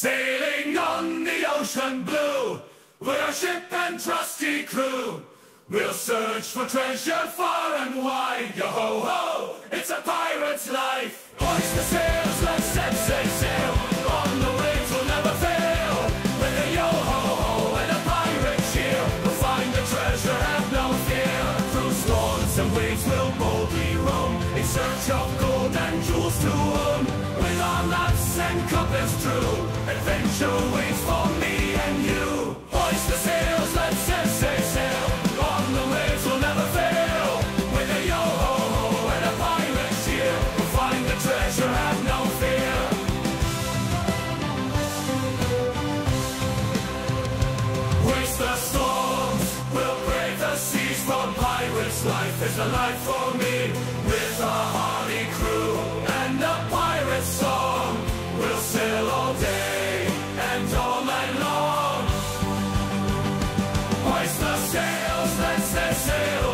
Sailing on the ocean blue, we're a ship and trusty crew. We'll search for treasure far and wide. Yo-ho-ho, it's a pirate's life. Hoist the sails, let's set sail. On the waves we'll never fail. With a yo-ho-ho and a pirate cheer, we'll find the treasure, have no fear. Through storms and waves we'll boldly roam, in search of gold and jewels to own. With our laps and compass true, adventure waits for me and you. Hoist the sails, let's set sail. On the waves we'll never fail. With a yo-ho-ho and a pirate cheer, we'll find the treasure, have no fear. Waste the storms, we'll brave the seas, for pirate's life is a life for me. With a hardy crew and a pirate song, we'll sail all day and all night long. Hoist the sails, let's set sail.